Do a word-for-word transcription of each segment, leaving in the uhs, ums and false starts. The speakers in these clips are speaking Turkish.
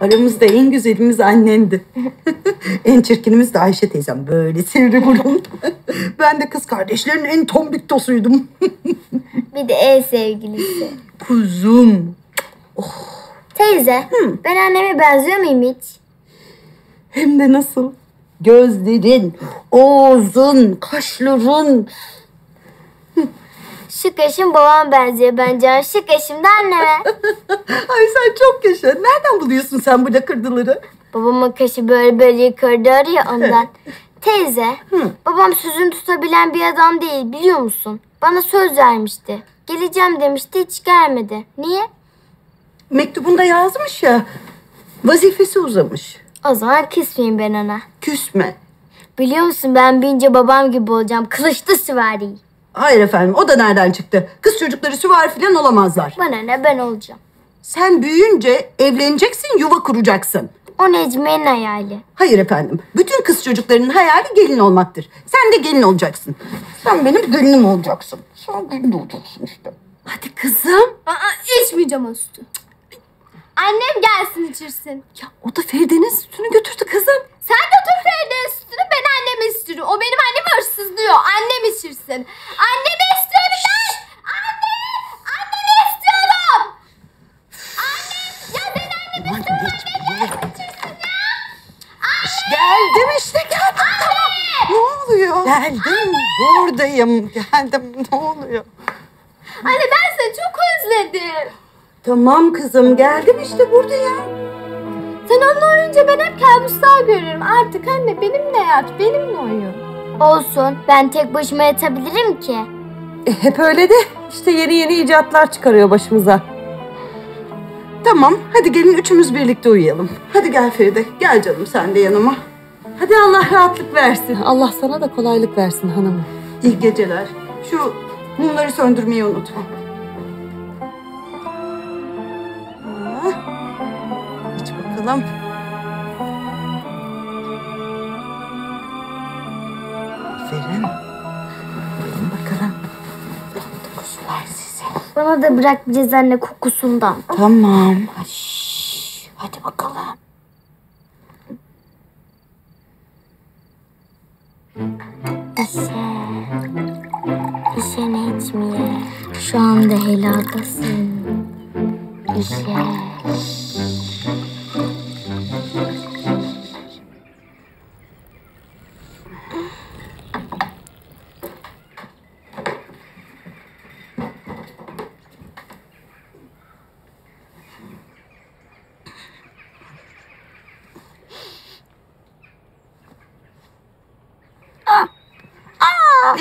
Aramızda en güzelimiz annendi. En çirkinimiz de Ayşe teyzem. Böyle sivri burun. Ben de kız kardeşlerin en tombik tosuydum. Bir de en sevgilisi. Kuzum. Oh. Teyze, Hı. ben anneme benziyor muyum hiç? Hem de nasıl? Gözlerin, ağzın, kaşların. Şu kaşım babam benziyor bence. Şu kaşım da anneme. Ay sen çok yaşa. Nereden buluyorsun sen bu lakırdıları? Babamın kaşı böyle böyle yukarıda arıyor ondan. Teyze, Hı. babam sözünü tutabilen bir adam değil biliyor musun? Bana söz vermişti. Geleceğim demişti, hiç gelmedi. Niye? Mektubunda yazmış ya, vazifesi uzamış. O zaman küsmeyeyim ben ona. Küsme. Biliyor musun ben bince babam gibi olacağım. Kılıçlı süvari. Hayır efendim, o da nereden çıktı? Kız çocukları süvari falan olamazlar. Bana ne, ben olacağım. Sen büyüyünce evleneceksin, yuva kuracaksın. O Necmiye'nin hayali. Hayır efendim, bütün kız çocuklarının hayali gelin olmaktır. Sen de gelin olacaksın. Sen benim gelinim olacaksın. Sen gelin olacaksın işte. Hadi kızım. Aa, içmeyeceğim o sütü. Annem gelsin içirsin. Ya o da Feride'nin sütünü götürdü kızım. Sen götür Feride'nin sütünü, ben annemin sütünü. O benim annem hırsızlıyor. Annem içirsin. Annemi istiyorum ben. Anne! Annemi istiyorum. Annem! Ya ben annemi istiyorum. Anne gelsin içirsin ya. Anne! Geldim işte geldim. Anne! Tamam. Ne oluyor? Geldim. Anne! Buradayım. Geldim. Ne oluyor? Anne ben seni çok özledim. Tamam kızım, geldim işte burada ya. Sen onunla oynayınca ben hep kabuslar görüyorum. Artık anne benimle yat, benimle oyun. Olsun, ben tek başıma yatabilirim ki. E, hep öyle de işte yeni yeni icatlar çıkarıyor başımıza. Tamam, hadi gelin üçümüz birlikte uyuyalım. Hadi gel Feride, gel canım sen de yanıma. Hadi Allah rahatlık versin. Allah sana da kolaylık versin hanımım. İyi geceler. Şu mumları söndürmeyi unutma. Tamam. Aferin. Buyurun bakalım. Kokusular size. Bana da bırakmayacağız anne kokusundan. Tamam. Şşş, hadi bakalım. Ayşe. Ayşe Necmiye. Şu anda helakasın. Ayşe.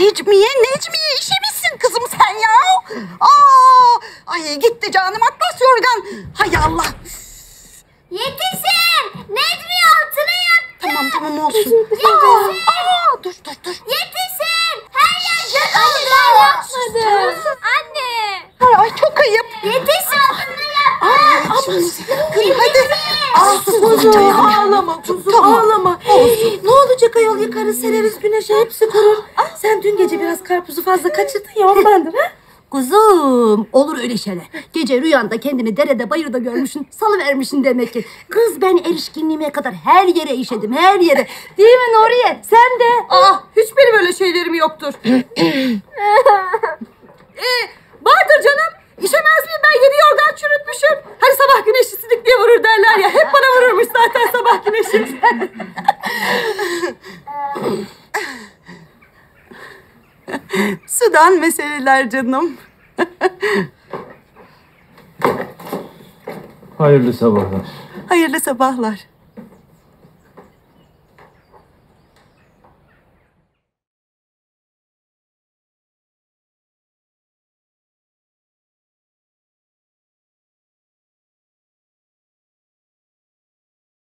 Necmiye, Necmiye işe misin kızım sen ya? Aa, ay gitti canım atlas yorgan. Hay Allah. Yetişin. Necmiye altını yaptı. Tamam tamam olsun. Yetişin. Aa, aa, dur dur dur. Yetişin. Her yer göz oldu. Yapmadım. Anne. Ay çok ayıp. Yetişin. Altını yaptı. Necmiye. Kuzum ağlama kuzum tamam. Ağlama. Olsun. Ne olacak ayol yakarın sereriz güneşe hepsi kurur. Sen dün gece biraz karpuzu fazla kaçırdın ya ondandır ha? Kuzum olur öyle şeyler. Gece rüyanda kendini derede bayırda görmüşsün, salıvermişsin demek ki. Kız ben erişkinliğime kadar her yere işedim, her yere. Değil mi Nuriye? Sen de. Aa, hiç benim öyle şeylerim yoktur. ee, vardır canım. İşemez miyim ben yeni yorgan çürütmüşüm. Hani sabah güneşi sidik diye vurur derler ya. Hep bana vururmuş zaten sabah güneşi. Sudan meseleler canım. Hayırlı sabahlar. Hayırlı sabahlar.